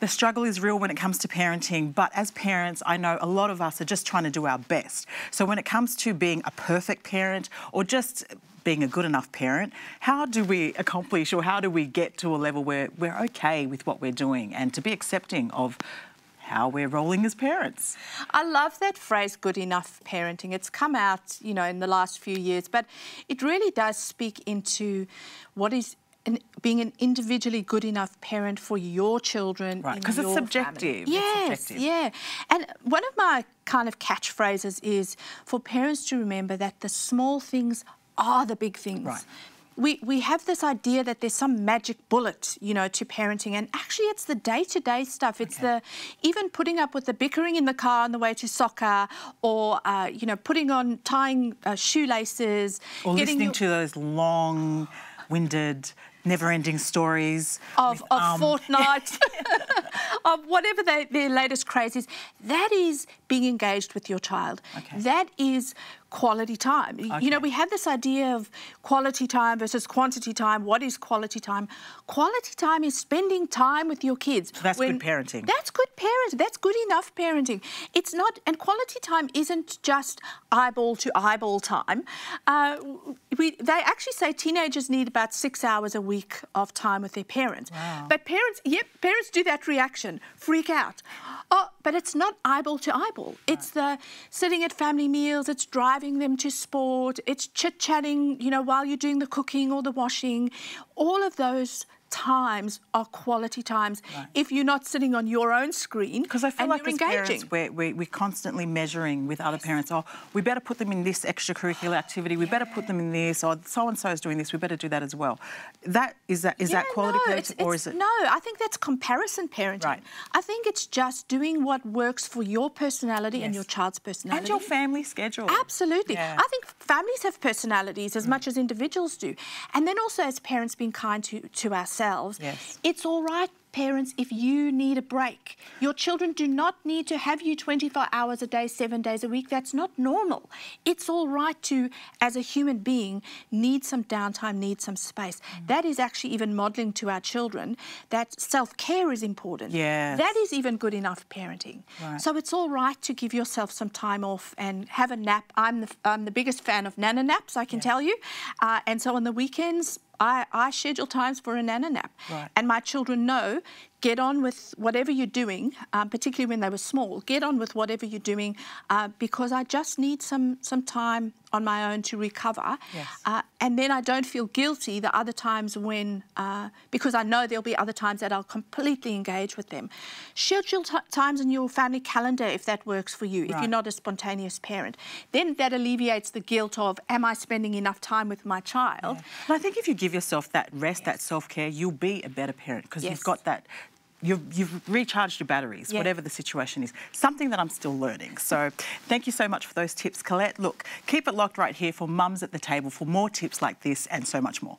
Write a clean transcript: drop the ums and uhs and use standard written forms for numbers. The struggle is real when it comes to parenting, but as parents, I know a lot of us are just trying to do our best. So when it comes to being a perfect parent or just being a good enough parent, how do we accomplish or how do we get to a level where we're okay with what we're doing and to be accepting of how we're rolling as parents? I love that phrase, good enough parenting. It's come out, you know, in the last few years, but it really does speak into what is being an individually good enough parent for your children. Right, because it's subjective. Yes, it's subjective. Yeah. And one of my kind of catchphrases is for parents to remember that the small things are the big things. Right. We have this idea that there's some magic bullet, you know, to parenting, and actually it's the day-to-day stuff. It's the even putting up with the bickering in the car on the way to soccer, or you know, tying shoelaces, or listening to those long-winded, never-ending stories of Fortnite, of whatever their latest craze is. That is being engaged with your child. Okay. That is quality time. Okay. You know, we have this idea of quality time versus quantity time. What is quality time? Quality time is spending time with your kids. So that's good parenting. That's good parenting. That's good enough parenting. It's not, and quality time isn't just eyeball to eyeball time. They actually say teenagers need about 6 hours a week of time with their parents. Wow. But parents, yep, parents do that reaction, freak out. Oh, but it's not eyeball to eyeball. It's the sitting at family meals, it's driving them to sport, it's chit-chatting, you know, while you're doing the cooking or the washing. All of those times are quality times, right, if you're not sitting on your own screen. Because I feel like as parents, we're constantly measuring with other parents. Oh, we better put them in this extracurricular activity. We better put them in this. Or so and so is doing this. We better do that as well. Is that quality parenting, or is it? No, I think that's comparison parenting. Right. I think it's just doing what works for your personality and your child's personality and your family schedule. Absolutely. Yeah. I think families have personalities as much as individuals do, and then also as parents being kind to ourselves. Yes. It's all right, parents, if you need a break. Your children do not need to have you 24 hours a day, 7 days a week. That's not normal. It's all right to, as a human being, need some downtime, need some space. That is actually even modelling to our children that self-care is important. Yes. That is even good enough parenting. Right. So it's all right to give yourself some time off and have a nap. I'm the biggest fan of nana naps, I can tell you. And so on the weekends, I schedule times for a nana nap, and my children know, get on with whatever you're doing, particularly when they were small, get on with whatever you're doing, because I just need some time on my own to recover. Yes. And then I don't feel guilty the other times when, because I know there'll be other times that I'll completely engage with them. Schedule times in your family calendar if that works for you, if you're not a spontaneous parent. Then that alleviates the guilt of, am I spending enough time with my child? Yeah. And I think if you give yourself that rest, that self-care, you'll be a better parent because you've got that. You've recharged your batteries, whatever the situation is. Something that I'm still learning. So thank you so much for those tips, Collett. Look, keep it locked right here for Mums at the Table for more tips like this and so much more.